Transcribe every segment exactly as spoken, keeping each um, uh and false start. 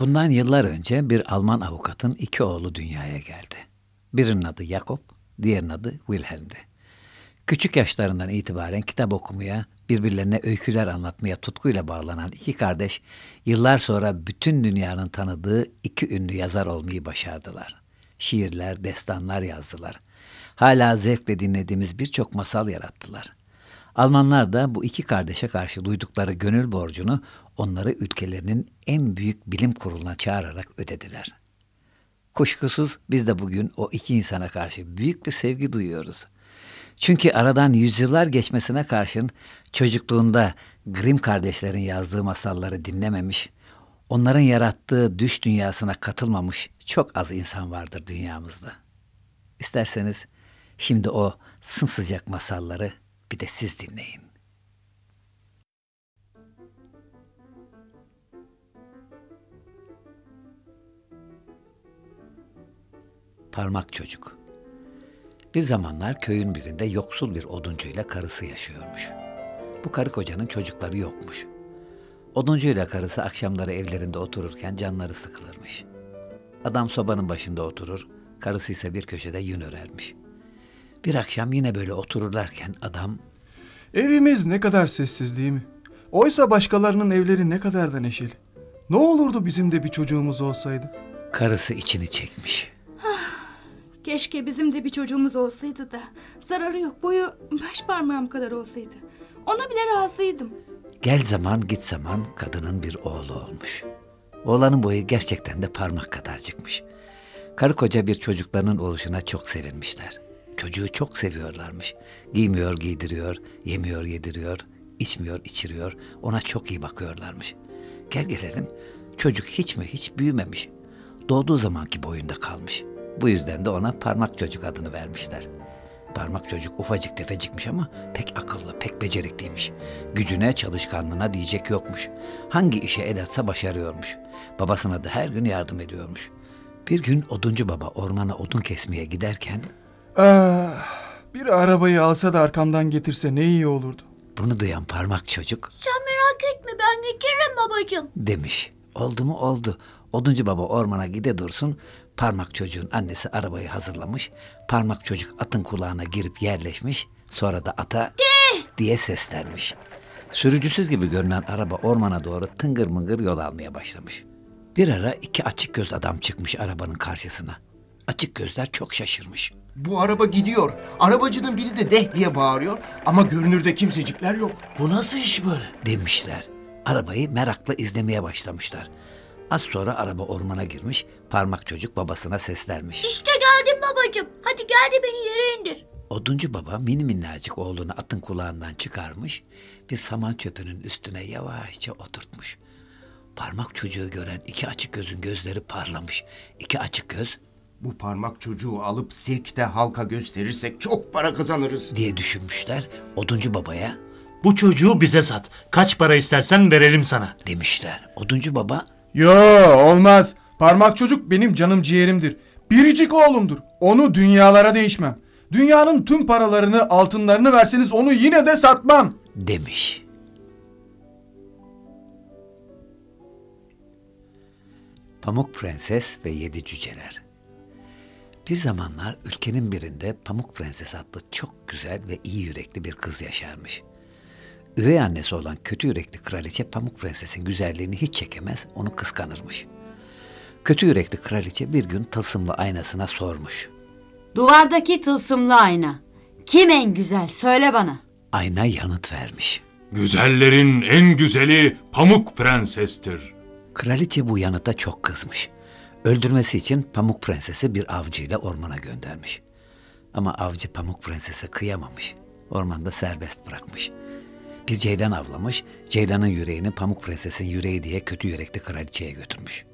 Bundan yıllar önce bir Alman avukatın iki oğlu dünyaya geldi. Birinin adı Jacob, diğerinin adı Wilhelm'di. Küçük yaşlarından itibaren kitap okumaya, birbirlerine öyküler anlatmaya tutkuyla bağlanan iki kardeş, yıllar sonra bütün dünyanın tanıdığı iki ünlü yazar olmayı başardılar. Şiirler, destanlar yazdılar. Hala zevkle dinlediğimiz birçok masal yarattılar. Almanlar da bu iki kardeşe karşı duydukları gönül borcunu onları ülkelerinin en büyük bilim kuruluna çağırarak ödediler. Kuşkusuz biz de bugün o iki insana karşı büyük bir sevgi duyuyoruz. Çünkü aradan yüzyıllar geçmesine karşın çocukluğunda Grimm kardeşlerin yazdığı masalları dinlememiş, onların yarattığı düş dünyasına katılmamış çok az insan vardır dünyamızda. İsterseniz şimdi o sımsıcak masalları bir de siz dinleyin. Parmak Çocuk. Bir zamanlar köyün birinde yoksul bir oduncuyla karısı yaşıyormuş. Bu karı kocanın çocukları yokmuş. Oduncuyla karısı akşamları evlerinde otururken canları sıkılırmış. Adam sobanın başında oturur, karısı ise bir köşede yün örermiş. Bir akşam yine böyle otururlarken adam... Evimiz ne kadar sessiz değil mi? Oysa başkalarının evleri ne kadar da neşeli. Ne olurdu bizim de bir çocuğumuz olsaydı? Karısı içini çekmiş. Keşke bizim de bir çocuğumuz olsaydı da zararı yok, boyu baş parmağım kadar olsaydı. Ona bile razıydım. Gel zaman git zaman kadının bir oğlu olmuş. Oğlanın boyu gerçekten de parmak kadar çıkmış. Karı koca bir çocuklarının oluşuna çok sevinmişler. Çocuğu çok seviyorlarmış. Giymiyor giydiriyor, yemiyor yediriyor, içmiyor içiriyor, ona çok iyi bakıyorlarmış. Gel gelelim, çocuk hiç mi hiç büyümemiş. Doğduğu zamanki boyunda kalmış. Bu yüzden de ona Parmak Çocuk adını vermişler. Parmak Çocuk ufacık tefecikmiş ama pek akıllı, pek becerikliymiş. Gücüne, çalışkanlığına diyecek yokmuş. Hangi işe el atsa başarıyormuş. Babasına da her gün yardım ediyormuş. Bir gün oduncu baba ormana odun kesmeye giderken... Ah, bir arabayı alsa da arkamdan getirse ne iyi olurdu. Bunu duyan Parmak Çocuk... Sen merak etme, ben getiririm babacığım, demiş. Oldu mu oldu. Oduncu baba ormana gide dursun... Parmak Çocuğun annesi arabayı hazırlamış, Parmak Çocuk atın kulağına girip yerleşmiş, sonra da ata diye seslenmiş. Sürücüsüz gibi görünen araba ormana doğru tıngır mıngır yol almaya başlamış. Bir ara iki açık göz adam çıkmış arabanın karşısına. Açık gözler çok şaşırmış. Bu araba gidiyor, arabacının biri de deh diye bağırıyor ama görünürde kimsecikler yok. Bu nasıl iş böyle, demişler. Arabayı merakla izlemeye başlamışlar. Az sonra araba ormana girmiş, Parmak Çocuk babasına seslenmiş. İşte geldim babacığım, hadi gel de beni yere indir. Oduncu baba mini minnacık oğlunu atın kulağından çıkarmış, bir saman çöpünün üstüne yavaşça oturtmuş. Parmak Çocuğu gören iki açık gözün gözleri parlamış. İki açık göz... Bu Parmak Çocuğu alıp sirkte halka gösterirsek çok para kazanırız, diye düşünmüşler. Oduncu babaya... Bu çocuğu bize sat, kaç para istersen verelim sana, demişler. Oduncu baba... Yo, olmaz. Parmak Çocuk benim canım ciğerimdir. Biricik oğlumdur. Onu dünyalara değişmem. Dünyanın tüm paralarını, altınlarını verseniz onu yine de satmam, demiş. Pamuk Prenses ve Yedi Cüceler. Bir zamanlar ülkenin birinde Pamuk Prenses adlı çok güzel ve iyi yürekli bir kız yaşarmış. Üvey annesi olan kötü yürekli kraliçe Pamuk Prenses'in güzelliğini hiç çekemez, onu kıskanırmış. Kötü yürekli kraliçe bir gün tılsımlı aynasına sormuş. Duvardaki tılsımlı ayna, kim en güzel söyle bana. Ayna yanıt vermiş. Güzellerin en güzeli Pamuk Prenses'tir. Kraliçe bu yanıta çok kızmış. Öldürmesi için Pamuk Prenses'i bir avcıyla ormana göndermiş. Ama avcı Pamuk Prenses'e kıyamamış. Ormanda serbest bırakmış. Bir ceylan avlamış, ceylanın yüreğini Pamuk Prenses'in yüreği diye kötü yürekli kraliçeye götürmüş.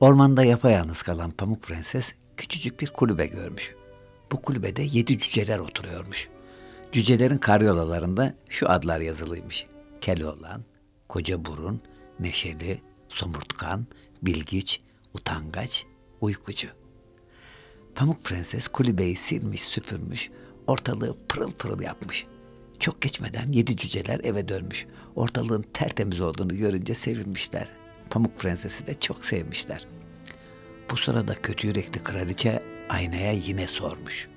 Ormanda yapayalnız kalan Pamuk Prenses küçücük bir kulübe görmüş. Bu kulübede yedi cüceler oturuyormuş. Cücelerin karyolalarında şu adlar yazılıymış. Keloğlan, Koca Burun, Neşeli, Somurtkan, Bilgiç, Utangaç, Uykucu. Pamuk Prenses kulübeyi silmiş süpürmüş, ortalığı pırıl pırıl yapmış. Çok geçmeden yedi cüceler eve dönmüş. Ortalığın tertemiz olduğunu görünce sevinmişler. Pamuk Prenses'i de çok sevmişler. Bu sırada kötü yürekli kraliçe aynaya yine sormuş.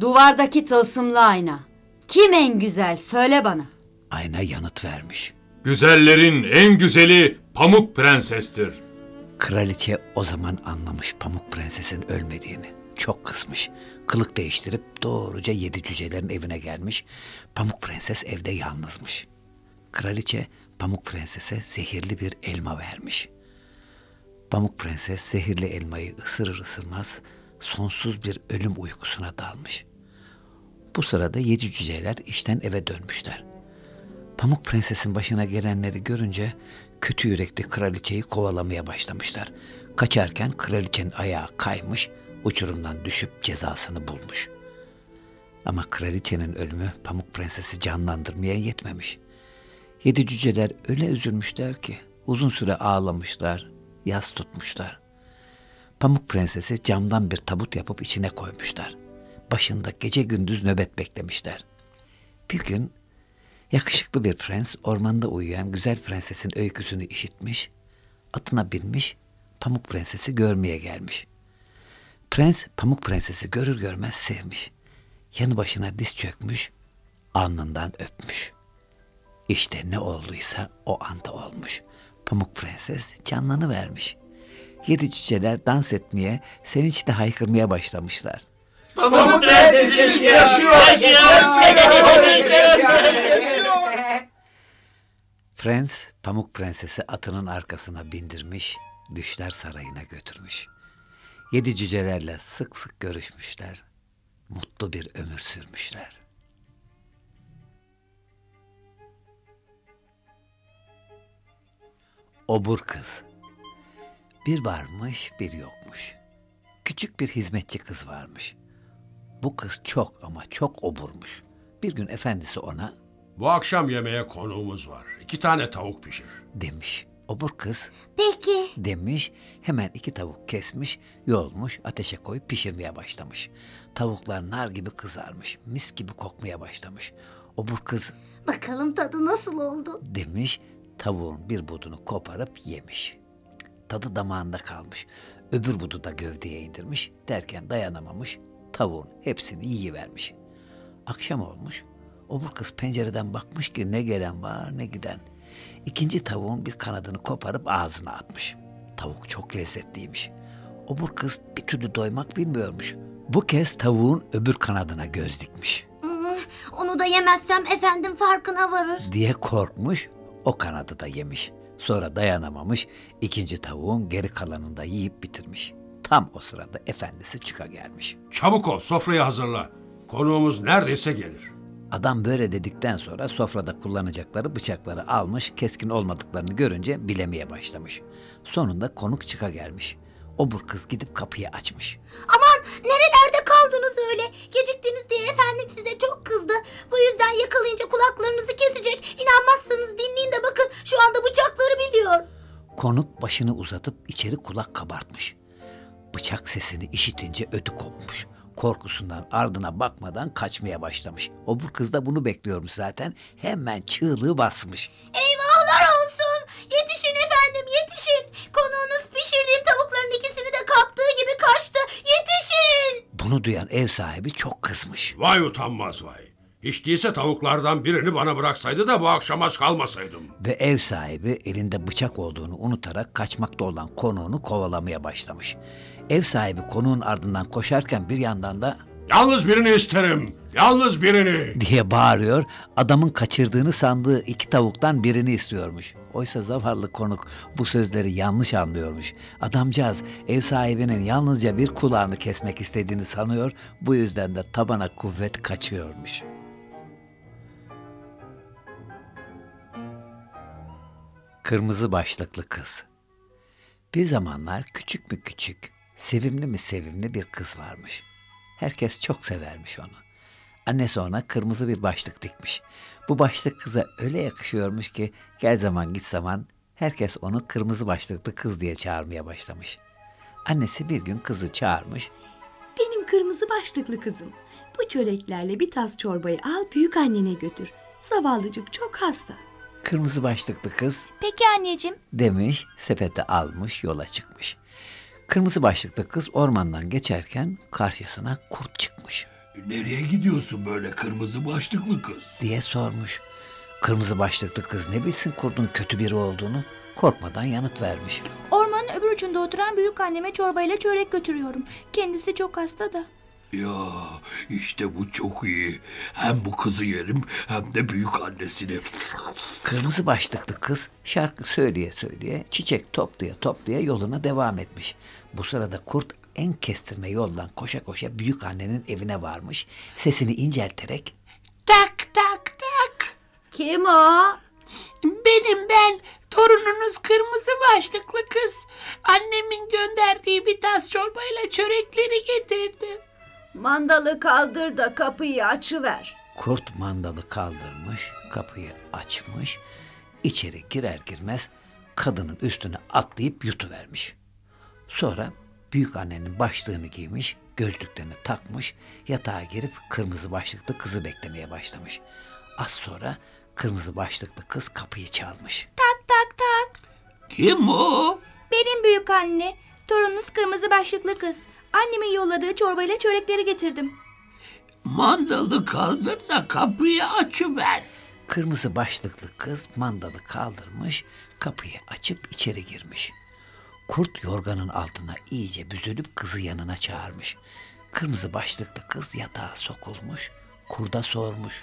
Duvardaki tılsımlı ayna, kim en güzel söyle bana. Ayna yanıt vermiş. Güzellerin en güzeli Pamuk Prenses'tir. Kraliçe o zaman anlamış Pamuk Prenses'in ölmediğini. Çok kızmış. Kılık değiştirip doğruca yedi cücelerin evine gelmiş. Pamuk Prenses evde yalnızmış. Kraliçe Pamuk Prenses'e zehirli bir elma vermiş. Pamuk Prenses zehirli elmayı ısırır ısırmaz sonsuz bir ölüm uykusuna dalmış. Bu sırada yedi cüceler işten eve dönmüşler. Pamuk Prenses'in başına gelenleri görünce kötü yürekli kraliçeyi kovalamaya başlamışlar. Kaçarken kraliçenin ayağı kaymış, uçurumdan düşüp cezasını bulmuş. Ama kraliçenin ölümü Pamuk Prenses'i canlandırmaya yetmemiş. Yedi cüceler öyle üzülmüşler ki uzun süre ağlamışlar, yas tutmuşlar. Pamuk Prenses'i camdan bir tabut yapıp içine koymuşlar. Başında gece gündüz nöbet beklemişler. Bir gün yakışıklı bir prens ormanda uyuyan güzel prensesin öyküsünü işitmiş, atına binmiş, Pamuk Prenses'i görmeye gelmiş. Prens Pamuk Prenses'i görür görmez sevmiş. Yanı başına diz çökmüş, alnından öpmüş. İşte ne olduysa o anda olmuş. Pamuk Prenses canlanıvermiş. Yedi cüceler dans etmeye, sevinçle haykırmaya başlamışlar. Pamuk Prenses yaşıyor, yaşıyor, yaşıyor. Prens Pamuk Prenses'i atının arkasına bindirmiş, düşler sarayına götürmüş. Yedi cücelerle sık sık görüşmüşler. Mutlu bir ömür sürmüşler. Obur Kız. Bir varmış bir yokmuş. Küçük bir hizmetçi kız varmış. Bu kız çok ama çok oburmuş. Bir gün efendisi ona... Bu akşam yemeğe konuğumuz var. İki tane tavuk pişir, demiş. Obur kız... Peki, demiş. Hemen iki tavuk kesmiş, yoğulmuş, ateşe koyup pişirmeye başlamış. Tavuklar nar gibi kızarmış, mis gibi kokmaya başlamış. Obur kız... Bakalım tadı nasıl oldu, demiş. Tavuğun bir budunu koparıp yemiş. Tadı damağında kalmış. Öbür budu da gövdeye indirmiş. Derken dayanamamış, tavuğun hepsini yiyivermiş. Akşam olmuş. Obur kız pencereden bakmış ki ne gelen var ne giden. İkinci tavuğun bir kanadını koparıp ağzına atmış. Tavuk çok lezzetliymiş. Obur kız bir türlü doymak bilmiyormuş. Bu kez tavuğun öbür kanadına göz dikmiş. Onu da yemezsem efendim farkına varır, diye korkmuş. O kanadı da yemiş. Sonra dayanamamış, ikinci tavuğun geri kalanını da yiyip bitirmiş. Tam o sırada efendisi çıka gelmiş. Çabuk ol, sofrayı hazırla. Konuğumuz neredeyse gelir. Adam böyle dedikten sonra sofrada kullanacakları bıçakları almış, keskin olmadıklarını görünce bilemeye başlamış. Sonunda konuk çıka gelmiş. Obur kız gidip kapıyı açmış. Aman, nerelerde kaldınız öyle? Geciktiniz diye efendim size çok kızdı. Bu yüzden yakalayınca kulaklarınızı kesecek. İnanmazsanız dinleyin de bakın, şu anda bıçakları biliyor. Konuk başını uzatıp içeri kulak kabartmış. Bıçak sesini işitince ödü kopmuş. Korkusundan ardına bakmadan kaçmaya başlamış. Obur kız da bunu bekliyormuş zaten. Hemen çığlığı basmış. Eyvahlar olsun! Yetişin efendim, yetişin! Konuğunuz pişirdiğim tavukların ikisini de kaptığı gibi kaçtı. Yetişin! Bunu duyan ev sahibi çok kızmış. Vay utanmaz vay! Hiç değilse tavuklardan birini bana bıraksaydı da bu akşam aç kalmasaydım. Ve ev sahibi elinde bıçak olduğunu unutarak kaçmakta olan konuğunu kovalamaya başlamış. Ev sahibi konuğun ardından koşarken bir yandan da... Yalnız birini isterim, yalnız birini, diye bağırıyor. Adamın kaçırdığını sandığı iki tavuktan birini istiyormuş. Oysa zavallı konuk bu sözleri yanlış anlıyormuş. Adamcağız ev sahibinin yalnızca bir kulağını kesmek istediğini sanıyor. Bu yüzden de tabana kuvvet kaçıyormuş. Kırmızı Başlıklı Kız. Bir zamanlar küçük mü küçük, sevimli mi sevimli bir kız varmış. Herkes çok severmiş onu. Annesi ona kırmızı bir başlık dikmiş. Bu başlık kıza öyle yakışıyormuş ki gel zaman git zaman herkes onu kırmızı başlıklı kız diye çağırmaya başlamış. Annesi bir gün kızı çağırmış. Benim kırmızı başlıklı kızım, bu çöreklerle bir tas çorbayı al büyük annene götür. Zavallıcık çok hasta. Kırmızı başlıklı kız "Peki anneciğim" demiş, sepeti almış, yola çıkmış. Kırmızı başlıklı kız ormandan geçerken karşısına kurt çıkmış. "Nereye gidiyorsun böyle kırmızı başlıklı kız?" diye sormuş. Kırmızı başlıklı kız ne bilsin kurdun kötü biri olduğunu, korkmadan yanıt vermiş. "Ormanın öbür ucunda oturan büyük anneme çorbayla çörek götürüyorum. Kendisi çok hasta da." "Ya işte bu çok iyi. Hem bu kızı yerim hem de büyük annesini." Kırmızı başlıklı kız şarkı söyleye söyleye, çiçek toplaya toplaya yoluna devam etmiş. Bu sırada kurt en kestirme yoldan koşa koşa büyük annenin evine varmış. Sesini incelterek "Tak tak tak. Kim o?" "Benim ben. Torununuz kırmızı başlıklı kız. Annemin gönderdiği bir tas çorbayla çörekleri getirdim." "Mandalı kaldır da kapıyı açıver." Kurt mandalı kaldırmış, kapıyı açmış. İçeri girer girmez kadının üstüne atlayıp yutuvermiş. Sonra büyükannenin başlığını giymiş, gözlüklerini takmış, yatağa girip kırmızı başlıklı kızı beklemeye başlamış. Az sonra kırmızı başlıklı kız kapıyı çalmış. "Tak tak tak." "Kim o?" "Benim büyük anne. Torununuz kırmızı başlıklı kız. Annemin yolladığı çorbayla çörekleri getirdim." "Mandalı kaldır da kapıyı açıver." Kırmızı başlıklı kız mandalı kaldırmış, kapıyı açıp içeri girmiş. Kurt yorganın altına iyice büzülüp kızı yanına çağırmış. Kırmızı başlıklı kız yatağa sokulmuş, kurda sormuş.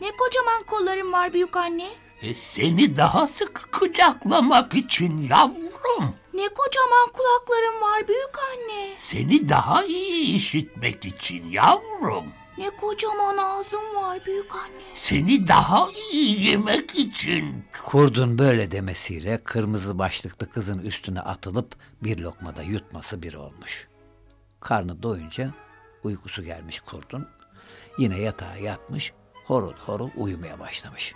"Ne kocaman kolların var büyük anne?" "E seni daha sık kucaklamak için yavrum." "Ne kocaman kulakların var büyük anne?" "Seni daha iyi işitmek için yavrum." "Ne kocaman ağzın var büyük anne?" "Seni daha iyi yemek için." Kurdun böyle demesiyle kırmızı başlıklı kızın üstüne atılıp bir lokmada yutması bir olmuş. Karnı doyunca uykusu gelmiş kurdun. Yine yatağa yatmış, horul horul uyumaya başlamış.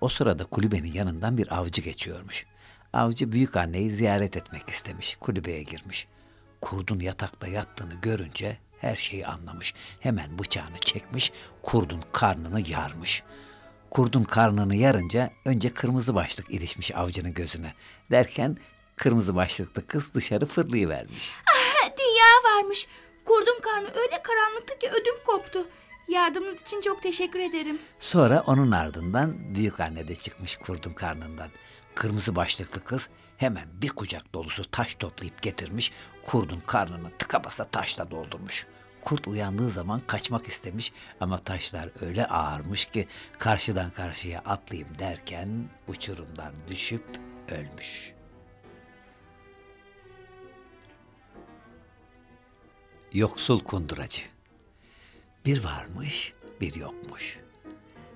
O sırada kulübenin yanından bir avcı geçiyormuş. Avcı büyük anneyi ziyaret etmek istemiş, kulübeye girmiş. Kurdun yatakta yattığını görünce her şeyi anlamış. Hemen bıçağını çekmiş, kurdun karnını yarmış. Kurdun karnını yarınca önce kırmızı başlık ilişmiş avcının gözüne. Derken kırmızı başlıklı kız dışarı fırlayıvermiş. "Ah, dünya varmış. Kurdun karnı öyle karanlıktı ki ödüm koptu. Yardımınız için çok teşekkür ederim." Sonra onun ardından büyükanne de çıkmış kurdun karnından. Kırmızı başlıklı kız hemen bir kucak dolusu taş toplayıp getirmiş, kurdun karnını tıka basa taşla doldurmuş. Kurt uyandığı zaman kaçmak istemiş ama taşlar öyle ağırmış ki karşıdan karşıya atlayayım derken uçurumdan düşüp ölmüş. Yoksul Kunduracı. Bir varmış, bir yokmuş.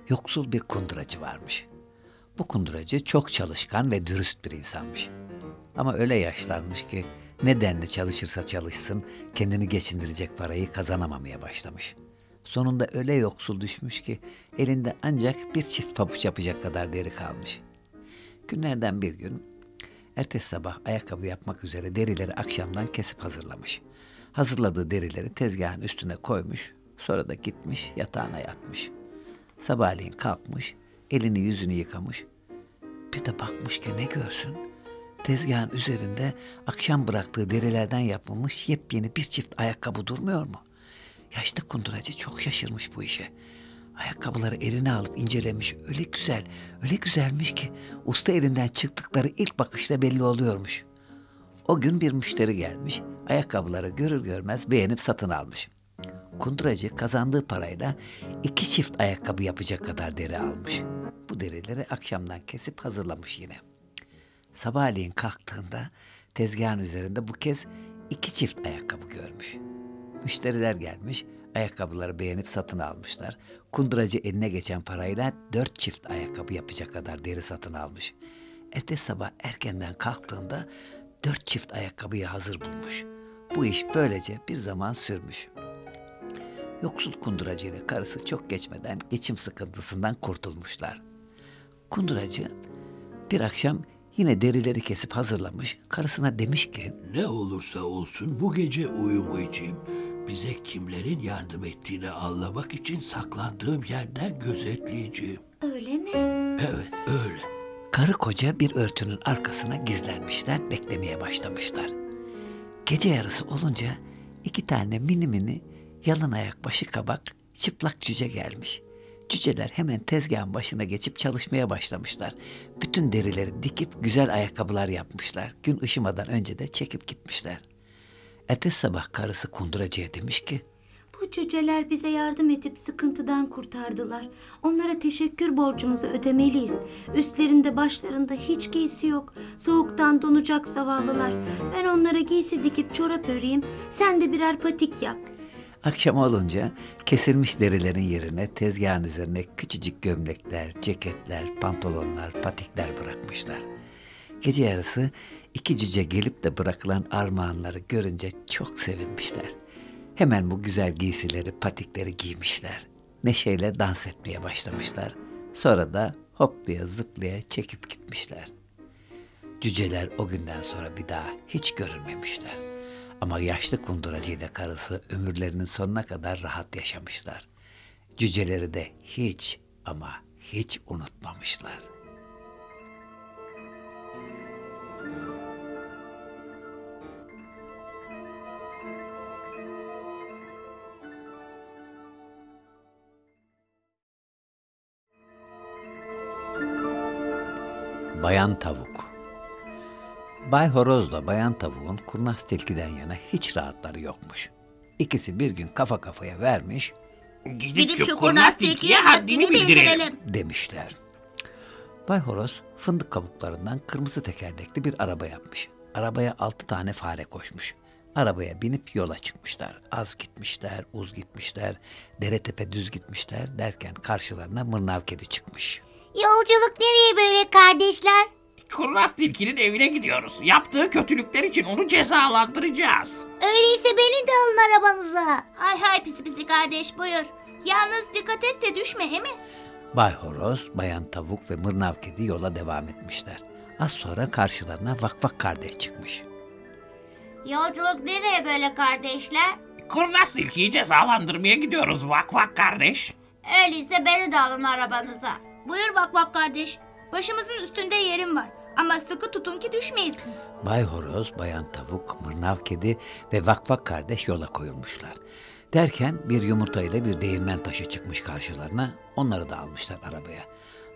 Yoksul bir kunduracı varmış. Bu kunduracı çok çalışkan ve dürüst bir insanmış. Ama öyle yaşlanmış ki ne denli çalışırsa çalışsın kendini geçindirecek parayı kazanamamaya başlamış. Sonunda öyle yoksul düşmüş ki elinde ancak bir çift pabuç yapacak kadar deri kalmış. Günlerden bir gün, ertesi sabah ayakkabı yapmak üzere derileri akşamdan kesip hazırlamış. Hazırladığı derileri tezgahın üstüne koymuş, sonra da gitmiş yatağına yatmış. Sabahleyin kalkmış, elini yüzünü yıkamış. Bir de bakmış ki ne görsün, tezgahın üzerinde akşam bıraktığı derilerden yapılmış yepyeni bir çift ayakkabı durmuyor mu? Yaşlı kunduracı çok şaşırmış bu işe. Ayakkabıları eline alıp incelemiş, öyle güzel, öyle güzelmiş ki usta elinden çıktıkları ilk bakışta belli oluyormuş. O gün bir müşteri gelmiş, ayakkabıları görür görmez beğenip satın almış. Kunduracı kazandığı parayla iki çift ayakkabı yapacak kadar deri almış. Bu derileri akşamdan kesip hazırlamış yine. Sabahleyin kalktığında tezgahın üzerinde bu kez iki çift ayakkabı görmüş. Müşteriler gelmiş, ayakkabıları beğenip satın almışlar. Kunduracı eline geçen parayla dört çift ayakkabı yapacak kadar deri satın almış. Ertesi sabah erkenden kalktığında dört çift ayakkabıyı hazır bulmuş. Bu iş böylece bir zaman sürmüş. Yoksul kunduracı ile karısı çok geçmeden geçim sıkıntısından kurtulmuşlar. Kunduracı bir akşam yine derileri kesip hazırlamış, karısına demiş ki "Ne olursa olsun bu gece uyumayacağım. Bize kimlerin yardım ettiğini anlamak için saklandığım yerden gözetleyeceğim." "Öyle mi?" Evet, öyle. Karı koca bir örtünün arkasına gizlenmişler, beklemeye başlamışlar. Gece yarısı olunca iki tane mini mini, yalın ayak, başı kabak, çıplak cüce gelmiş. Cüceler hemen tezgahın başına geçip çalışmaya başlamışlar. Bütün derileri dikip güzel ayakkabılar yapmışlar. Gün ışımadan önce de çekip gitmişler. Ertesi sabah karısı kunduracıya demiş ki... Bu cüceler bize yardım edip sıkıntıdan kurtardılar. Onlara teşekkür borcumuzu ödemeliyiz. Üstlerinde başlarında hiç giysi yok. Soğuktan donacak zavallılar. Ben onlara giysi dikip çorap öreyim. Sen de birer patik yap. Akşam olunca kesilmiş derilerin yerine tezgahın üzerine küçücük gömlekler, ceketler, pantolonlar, patikler bırakmışlar. Gece yarısı iki cüce gelip de bırakılan armağanları görünce çok sevinmişler. Hemen bu güzel giysileri, patikleri giymişler. Neşeyle dans etmeye başlamışlar. Sonra da hoplaya zıplaya çekip gitmişler. Cüceler o günden sonra bir daha hiç görünmemişler. Ama yaşlı kunduracı ile karısı ömürlerinin sonuna kadar rahat yaşamışlar. Cüceleri de hiç ama hiç unutmamışlar. Bayan Tavuk. Bay Horoz'la Bayan Tavuğun kurnaz tilkiden yana hiç rahatları yokmuş. İkisi bir gün kafa kafaya vermiş, gidip, gidip şu, şu kurnaz tilkiye haddini bildirelim demişler. Bay Horoz fındık kabuklarından kırmızı tekerlekli bir araba yapmış. Arabaya altı tane fare koşmuş. Arabaya binip yola çıkmışlar. Az gitmişler, uz gitmişler, dere tepe düz gitmişler derken karşılarına mırnav kedi çıkmış. Yolculuk nereye böyle kardeşler? Kurnaz tilkinin evine gidiyoruz. Yaptığı kötülükler için onu cezalandıracağız. Öyleyse beni de alın arabanıza. Hay hay pis pisli kardeş buyur. Yalnız dikkat et de düşme he mi? Bay Horoz, Bayan Tavuk ve Mırnav Kedi yola devam etmişler. Az sonra karşılarına Vak Vak Kardeş çıkmış. Yolculuk nereye böyle kardeşler? Kurnaz tilkiyi cezalandırmaya gidiyoruz Vak Vak Kardeş. Öyleyse beni de alın arabanıza. Buyur Vak Vak Kardeş. Başımızın üstünde yerim var ama sıkı tutun ki düşmeyesin. Bay Horoz, Bayan Tavuk, Mırnav Kedi ve Vak Vak Kardeş yola koyulmuşlar. Derken bir yumurta ile bir değirmen taşı çıkmış karşılarına, onları da almışlar arabaya.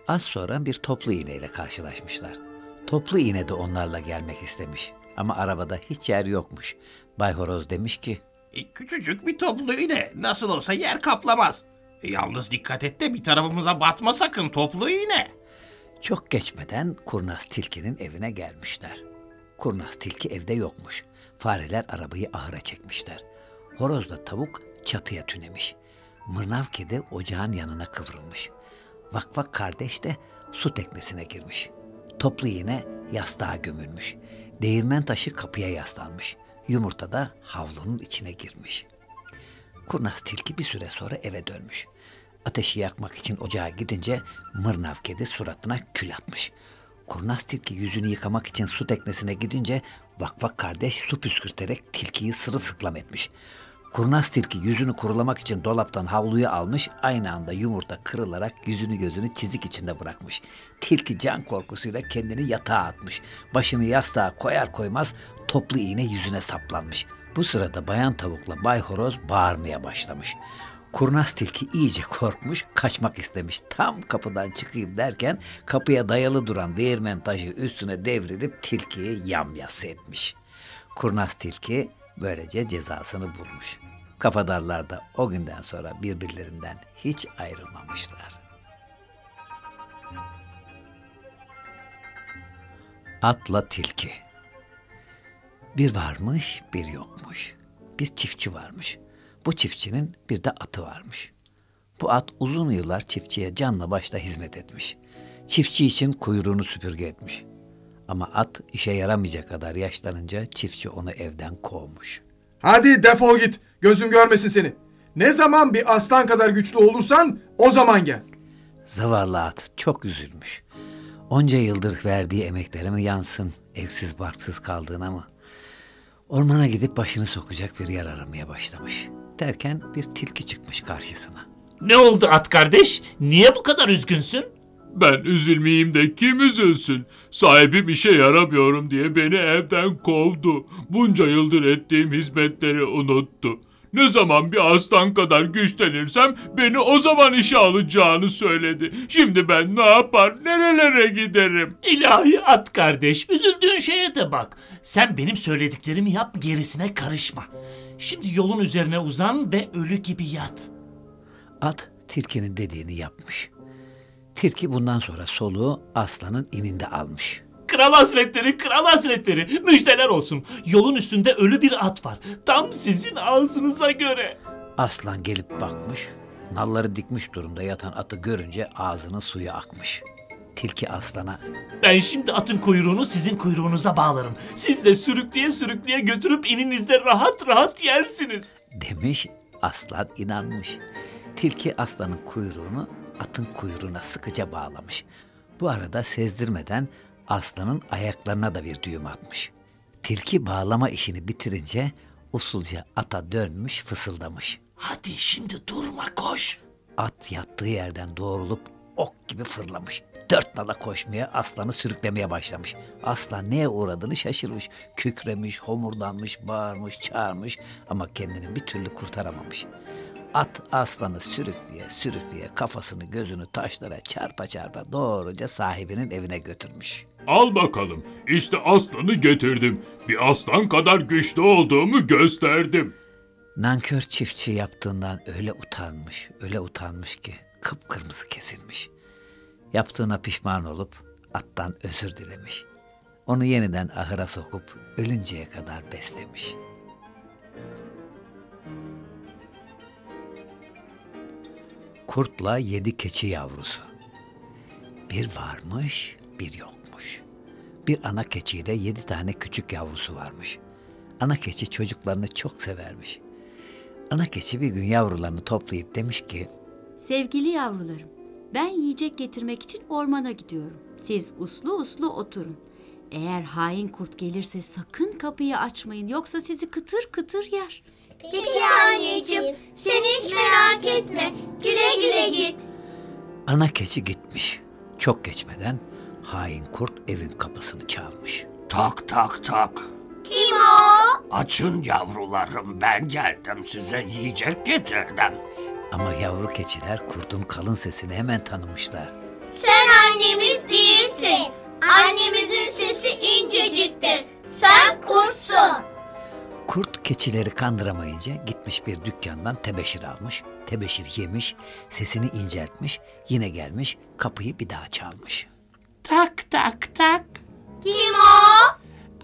Az sonra bir toplu iğne ile karşılaşmışlar. Toplu iğne de onlarla gelmek istemiş ama arabada hiç yer yokmuş. Bay Horoz demiş ki... E, küçücük bir toplu iğne, nasıl olsa yer kaplamaz. E, yalnız dikkat et de bir tarafımıza batma sakın toplu iğne. Çok geçmeden kurnaz tilkinin evine gelmişler. Kurnaz tilki evde yokmuş. Fareler arabayı ahıra çekmişler. Horozla tavuk çatıya tünemiş. Mırnav kedi ocağın yanına kıvrılmış. Vak Vak Kardeş de su teknesine girmiş. Toplu iğne yastığa gömülmüş. Değirmen taşı kapıya yaslanmış. Yumurta da havlunun içine girmiş. Kurnaz tilki bir süre sonra eve dönmüş. Ateşi yakmak için ocağa gidince mırnav kedi suratına kül atmış. Kurnaz tilki yüzünü yıkamak için su teknesine gidince Vak Vak Kardeş su püskürterek tilkiyi sırılsıklam etmiş. Kurnaz tilki yüzünü kurulamak için dolaptan havluyu almış, aynı anda yumurta kırılarak yüzünü gözünü çizik içinde bırakmış. Tilki can korkusuyla kendini yatağa atmış. Başını yastığa koyar koymaz toplu iğne yüzüne saplanmış. Bu sırada Bayan Tavuk'la Bay Horoz bağırmaya başlamış. Kurnaz tilki iyice korkmuş, kaçmak istemiş. Tam kapıdan çıkayım derken kapıya dayalı duran değirmen taşı üstüne devrilip tilkiyi yamyası etmiş. Kurnaz tilki böylece cezasını bulmuş. Kafadarlar da o günden sonra birbirlerinden hiç ayrılmamışlar. Atla tilki. Bir varmış, bir yokmuş. Bir çiftçi varmış. Bu çiftçinin bir de atı varmış. Bu at uzun yıllar çiftçiye canla başla hizmet etmiş. Çiftçi için kuyruğunu süpürge etmiş. Ama at işe yaramayacak kadar yaşlanınca çiftçi onu evden kovmuş. Hadi defol git, gözüm görmesin seni. Ne zaman bir aslan kadar güçlü olursan o zaman gel. Zavallı at çok üzülmüş. Onca yıldır verdiği emeklere mi yansın, evsiz barksız kaldığına mı? Ormana gidip başını sokacak bir yer aramaya başlamış. Derken bir tilki çıkmış karşısına. Ne oldu at kardeş? Niye bu kadar üzgünsün? Ben üzülmeyeyim de kim üzülsün? Sahibim işe yaramıyorum diye beni evden kovdu. Bunca yıldır ettiğim hizmetleri unuttu. Ne zaman bir aslan kadar güçlenirsem beni o zaman işe alacağını söyledi. Şimdi ben ne yapar, nerelere giderim? İlahi at kardeş, üzüldüğün şeye de bak. Sen benim söylediklerimi yap, gerisine karışma. Şimdi yolun üzerine uzan ve ölü gibi yat. At tilkinin dediğini yapmış. Tilki bundan sonra soluğu aslanın ininde almış. Kral hazretleri, kral hazretleri, müjdeler olsun. Yolun üstünde ölü bir at var. Tam sizin ağzınıza göre. Aslan gelip bakmış, nalları dikmiş durumda yatan atı görünce ağzının suyu akmış. Tilki aslana, ben şimdi atın kuyruğunu sizin kuyruğunuza bağlarım. Siz de sürükleye sürükleye götürüp ininizde rahat rahat yersiniz, demiş. Aslan inanmış. Tilki aslanın kuyruğunu atın kuyruğuna sıkıca bağlamış. Bu arada sezdirmeden aslanın ayaklarına da bir düğüm atmış. Tilki bağlama işini bitirince usulca ata dönmüş, fısıldamış. Hadi şimdi durma, koş. At yattığı yerden doğrulup ok gibi fırlamış. Dört nala koşmaya, aslanı sürüklemeye başlamış. Aslan neye uğradığını şaşırmış. Kükremiş, homurdanmış, bağırmış, çağırmış ama kendini bir türlü kurtaramamış. At aslanı sürükleye sürükleye kafasını gözünü taşlara çarpa çarpa doğruca sahibinin evine götürmüş. Al bakalım, işte aslanı getirdim. Bir aslan kadar güçlü olduğumu gösterdim. Nankör çiftçi yaptığından öyle utanmış, öyle utanmış ki kıpkırmızı kesilmiş. Yaptığına pişman olup attan özür dilemiş. Onu yeniden ahıra sokup ölünceye kadar beslemiş. Kurtla Yedi Keçi Yavrusu. Bir varmış, bir yokmuş. Bir ana keçiyle yedi tane küçük yavrusu varmış. Ana keçi çocuklarını çok severmiş. Ana keçi bir gün yavrularını toplayıp demiş ki, sevgili yavrularım, ben yiyecek getirmek için ormana gidiyorum. Siz uslu uslu oturun. Eğer hain kurt gelirse sakın kapıyı açmayın, yoksa sizi kıtır kıtır yer. Peki anneciğim, sen hiç merak etme, güle güle git. Ana keçi gitmiş. Çok geçmeden hain kurt evin kapısını çalmış. Tak tak tak. Kim o? Açın yavrularım, ben geldim, size yiyecek getirdim. Ama yavru keçiler kurdun kalın sesini hemen tanımışlar. Sen annemiz değilsin. Annemizin sesi inceciktir. Sen kurtsun. Kurt keçileri kandıramayınca gitmiş bir dükkandan tebeşir almış, tebeşir yemiş, sesini inceltmiş, yine gelmiş, kapıyı bir daha çalmış. Tak tak tak. Kim o?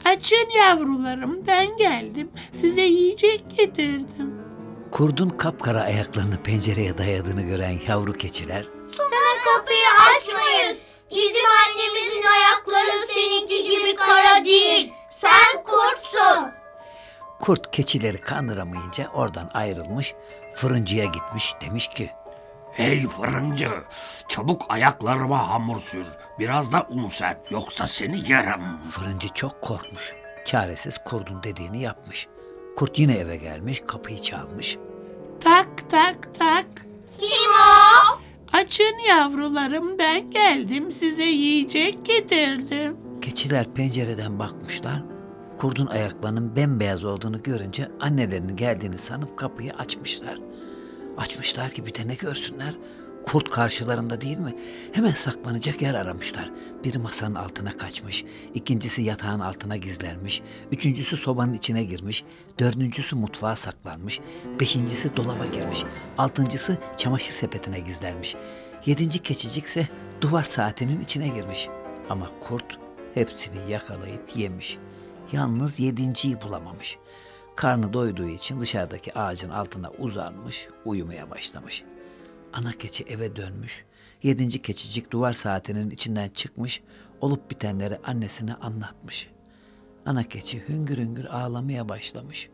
Açın yavrularım, ben geldim, size yiyecek getirdim. Kurdun kapkara ayaklarını pencereye dayadığını gören yavru keçiler, sana kapıyı açmayız, bizim annemizin ayakları seninki gibi kara değil, sen kurtsun. Kurt keçileri kandıramayınca oradan ayrılmış, fırıncıya gitmiş, demiş ki, hey fırıncı, çabuk ayaklarıma hamur sür, biraz da un serp, yoksa seni yerim. Fırıncı çok korkmuş, çaresiz kurdun dediğini yapmış. Kurt yine eve gelmiş, kapıyı çalmış. Tak tak tak. Kim o? Açın yavrularım, ben geldim, size yiyecek getirdim. Keçiler pencereden bakmışlar. Kurdun ayaklarının bembeyaz olduğunu görünce annelerinin geldiğini sanıp kapıyı açmışlar. Açmışlar ki bir de ne görsünler? Kurt karşılarında değil mi? Hemen saklanacak yer aramışlar. Biri masanın altına kaçmış, ikincisi yatağın altına gizlenmiş, üçüncüsü sobanın içine girmiş, dördüncüsü mutfağa saklanmış, beşincisi dolaba girmiş, altıncısı çamaşır sepetine gizlenmiş, yedinci keçicikse duvar saatinin içine girmiş. Ama kurt hepsini yakalayıp yemiş. Yalnız yedinciyi bulamamış. Karnı doyduğu için dışarıdaki ağacın altına uzanmış, uyumaya başlamış. Ana keçi eve dönmüş, yedinci keçicik duvar saatinin içinden çıkmış, olup bitenleri annesine anlatmış. Ana keçi hüngür hüngür ağlamaya başlamış.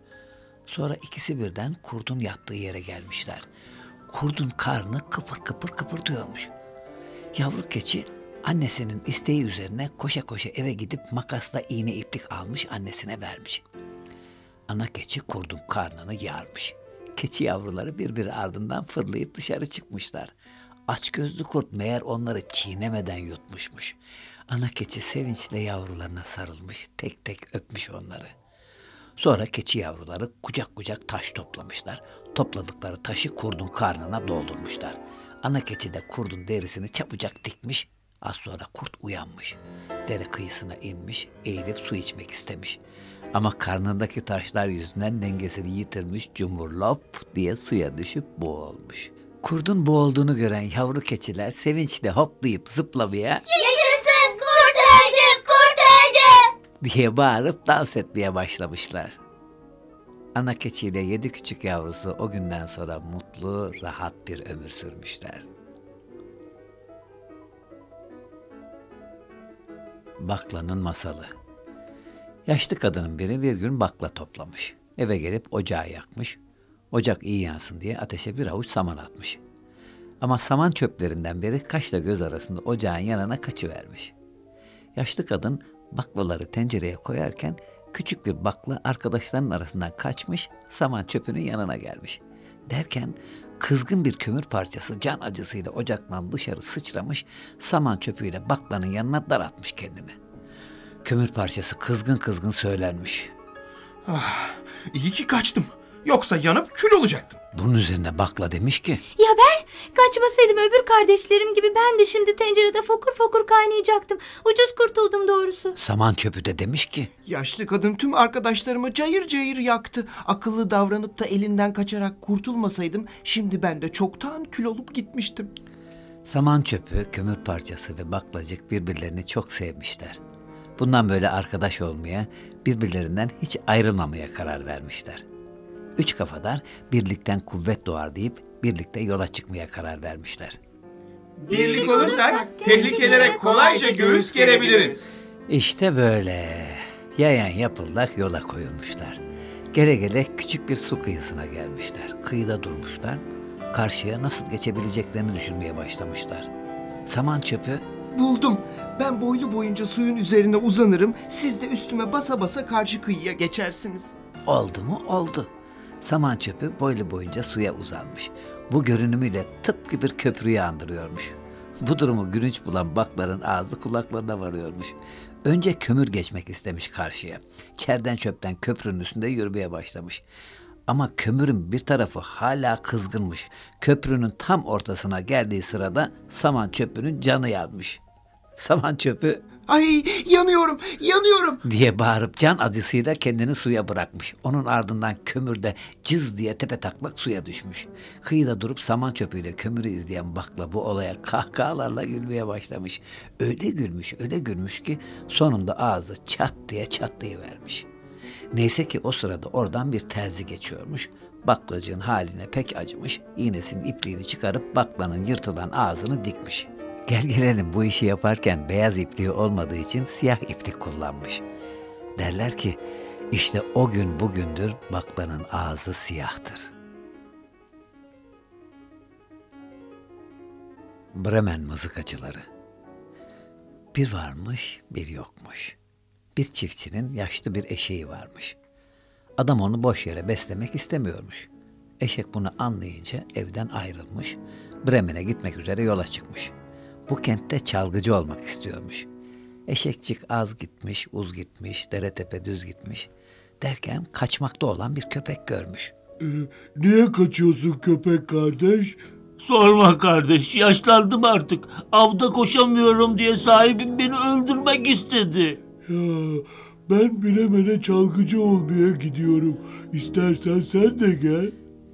Sonra ikisi birden kurdun yattığı yere gelmişler. Kurdun karnı kıpır kıpır kıpırdıyormuş. Yavru keçi annesinin isteği üzerine koşa koşa eve gidip makasla iğne iplik almış, annesine vermiş. Ana keçi kurdun karnını yarmış. Keçi yavruları birbiri ardından fırlayıp dışarı çıkmışlar. Açgözlü kurt meğer onları çiğnemeden yutmuşmuş. Ana keçi sevinçle yavrularına sarılmış, tek tek öpmüş onları. Sonra keçi yavruları kucak kucak taş toplamışlar. Topladıkları taşı kurdun karnına doldurmuşlar. Ana keçi de kurdun derisini çabucak dikmiş. Az sonra kurt uyanmış. Dere kıyısına inmiş, eğilip su içmek istemiş. Ama karnındaki taşlar yüzünden dengesini yitirmiş, cumhurlop diye suya düşüp boğulmuş. Kurdun boğulduğunu gören yavru keçiler sevinçle hoplayıp zıplamaya "Yaşasın, kurt öldü, kurt öldü!" diye bağırıp dans etmeye başlamışlar. Ana keçiyle yedi küçük yavrusu o günden sonra mutlu, rahat bir ömür sürmüşler. Baklanın Masalı. Yaşlı kadının biri bir gün bakla toplamış. Eve gelip ocağı yakmış. Ocak iyi yansın diye ateşe bir avuç saman atmış. Ama saman çöplerinden biri kaşla göz arasında ocağın yanına kaçıvermiş. Yaşlı kadın baklaları tencereye koyarken küçük bir bakla arkadaşlarının arasından kaçmış, saman çöpünün yanına gelmiş. Derken kızgın bir kömür parçası can acısıyla ocaktan dışarı sıçramış, saman çöpüyle baklanın yanına dar atmış kendini. Kömür parçası kızgın kızgın söylenmiş. Ah, iyi ki kaçtım. Yoksa yanıp kül olacaktım. Bunun üzerine bakla demiş ki, ya ben kaçmasaydım öbür kardeşlerim gibi ben de şimdi tencerede fokur fokur kaynayacaktım. Ucuz kurtuldum doğrusu. Saman çöpü de demiş ki, yaşlı kadın tüm arkadaşlarımı cayır cayır yaktı. Akıllı davranıp da elinden kaçarak kurtulmasaydım şimdi ben de çoktan kül olup gitmiştim. Saman çöpü, kömür parçası ve baklacık birbirlerini çok sevmişler. Bundan böyle arkadaş olmaya, birbirlerinden hiç ayrılmamaya karar vermişler. Üç kafadar birlikten kuvvet doğar deyip birlikte yola çıkmaya karar vermişler. Birlik olursak tehlikelere kolayca göğüs gerebiliriz. İşte böyle. Yayan yapıldak yola koyulmuşlar. Gele gele küçük bir su kıyısına gelmişler. Kıyıda durmuşlar. Karşıya nasıl geçebileceklerini düşünmeye başlamışlar. Saman çöpü, buldum. Ben boylu boyunca suyun üzerine uzanırım. Siz de üstüme basa basa karşı kıyıya geçersiniz. Oldu mu? Oldu. Saman çöpü boylu boyunca suya uzanmış. Bu görünümüyle tıpkı bir köprüyü andırıyormuş. Bu durumu gülünç bulan bakların ağzı kulaklarına varıyormuş. Önce kömür geçmek istemiş karşıya. Çerden çöpten köprünün üstünde yürümeye başlamış. Ama kömürün bir tarafı hala kızgınmış. Köprünün tam ortasına geldiği sırada saman çöpünün canı yanmış. Saman çöpü, ay yanıyorum, yanıyorum diye bağırıp can acısıyla kendini suya bırakmış. Onun ardından kömür de cız diye tepetaklak suya düşmüş. Kıyıda durup saman çöpüyle kömürü izleyen bakla bu olaya kahkahalarla gülmeye başlamış. Öyle gülmüş, öyle gülmüş ki sonunda ağzı çat diye çatlayıvermiş. Neyse ki o sırada oradan bir terzi geçiyormuş. Baklacığın haline pek acımış. İğnesinin ipliğini çıkarıp baklanın yırtılan ağzını dikmiş. Gel gelelim bu işi yaparken beyaz ipliği olmadığı için siyah iplik kullanmış. Derler ki işte o gün bugündür baklanın ağzı siyahtır. Bremen Mızıkacıları. Bir varmış bir yokmuş. Bir çiftçinin yaşlı bir eşeği varmış. Adam onu boş yere beslemek istemiyormuş. Eşek bunu anlayınca evden ayrılmış, Bremen'e gitmek üzere yola çıkmış. Bu kentte çalgıcı olmak istiyormuş. Eşekçik az gitmiş, uz gitmiş, dere tepe düz gitmiş. Derken kaçmakta olan bir köpek görmüş. Ee, niye kaçıyorsun köpek kardeş? Sorma kardeş, yaşlandım artık. Avda koşamıyorum diye sahibim beni öldürmek istedi. Ya, ben Bremen'e çalgıcı olmaya gidiyorum. İstersen sen de gel.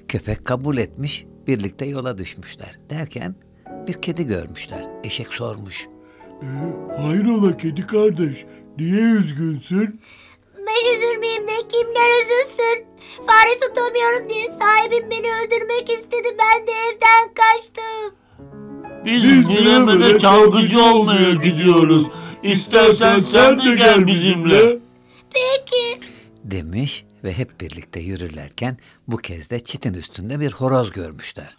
Köpek kabul etmiş, birlikte yola düşmüşler. Derken bir kedi görmüşler. Eşek sormuş. Ee, hayrola kedi kardeş, niye üzgünsün? Ben üzülmeyeyim de kimler üzülsün? Fare tutamıyorum diye sahibim beni öldürmek istedi. Ben de evden kaçtım. Biz, Biz Bremen'e çalgıcı olmaya gidiyoruz. İstersen sen de gel bizimle. Peki. Demiş ve hep birlikte yürürlerken bu kez de çitin üstünde bir horoz görmüşler.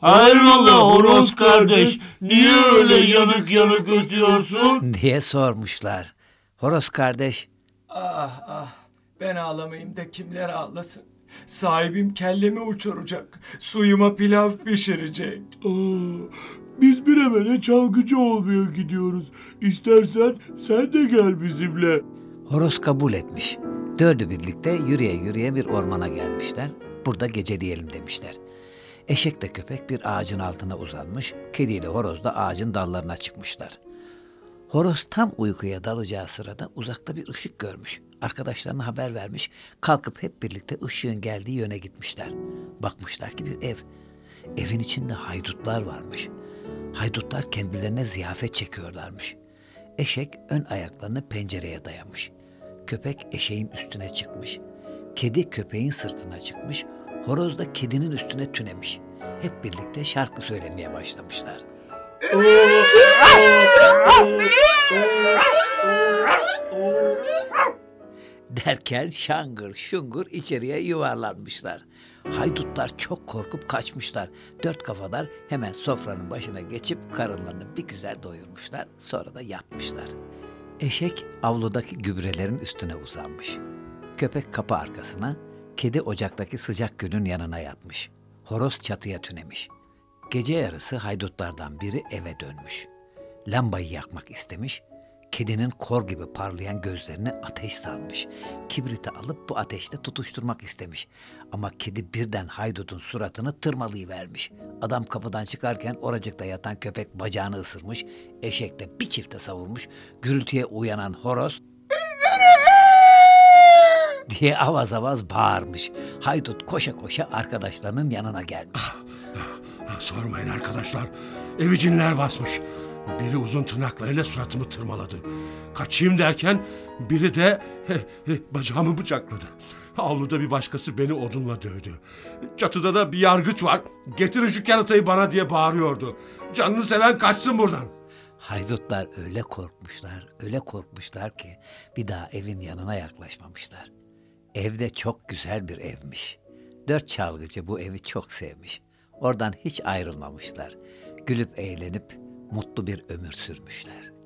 Hayrola horoz kardeş, niye öyle yanık yanık ötüyorsun? Diye sormuşlar. Horoz kardeş, ah ah ben ağlamayayım da kimler ağlasın. Sahibim kellemi uçuracak. Suyuma pilav pişirecek. Aa, biz Bremen'e çalgıcı olmaya gidiyoruz. İstersen sen de gel bizimle. Horoz kabul etmiş. Dördü birlikte yürüye yürüye bir ormana gelmişler. Burada geceleyelim demişler. Eşek de köpek bir ağacın altına uzanmış. Kediyle horoz da ağacın dallarına çıkmışlar. Horoz tam uykuya dalacağı sırada uzakta bir ışık görmüş. Arkadaşlarına haber vermiş. Kalkıp hep birlikte ışığın geldiği yöne gitmişler. Bakmışlar ki bir ev. Evin içinde haydutlar varmış. Haydutlar kendilerine ziyafet çekiyorlarmış. Eşek ön ayaklarını pencereye dayamış. Köpek eşeğin üstüne çıkmış. Kedi köpeğin sırtına çıkmış. Horoz da kedinin üstüne tünemiş. Hep birlikte şarkı söylemeye başlamışlar. Derken şangır şungur içeriye yuvarlanmışlar. Haydutlar çok korkup kaçmışlar. Dört kafadar hemen sofranın başına geçip karınlarını bir güzel doyurmuşlar. Sonra da yatmışlar. Eşek avludaki gübrelerin üstüne uzanmış. Köpek kapı arkasına, kedi ocaktaki sıcak gülün yanına yatmış. Horoz çatıya tünemiş. Gece yarısı haydutlardan biri eve dönmüş. Lambayı yakmak istemiş. Kedinin kor gibi parlayan gözlerine ateş sarmış. Kibriti alıp bu ateşte tutuşturmak istemiş. Ama kedi birden haydutun suratını tırmalayıvermiş. Adam kapıdan çıkarken oracıkta yatan köpek bacağını ısırmış. Eşek de bir çifte savurmuş. Gürültüye uyanan horoz diye avaz avaz bağırmış. Haydut koşa koşa arkadaşlarının yanına gelmiş. Sormayın arkadaşlar. Evi cinler basmış. Biri uzun tırnaklarıyla suratımı tırmaladı. Kaçayım derken biri de he, he, bacağımı bıçakladı. Avluda bir başkası beni odunla dövdü. Çatıda da bir yargıç var. Getirin şu keratayı bana diye bağırıyordu. Canını seven kaçsın buradan. Haydutlar öyle korkmuşlar, öyle korkmuşlar ki bir daha evin yanına yaklaşmamışlar. Evde çok güzel bir evmiş. Dört çalgıcı bu evi çok sevmiş. Oradan hiç ayrılmamışlar. Gülüp eğlenip mutlu bir ömür sürmüşler.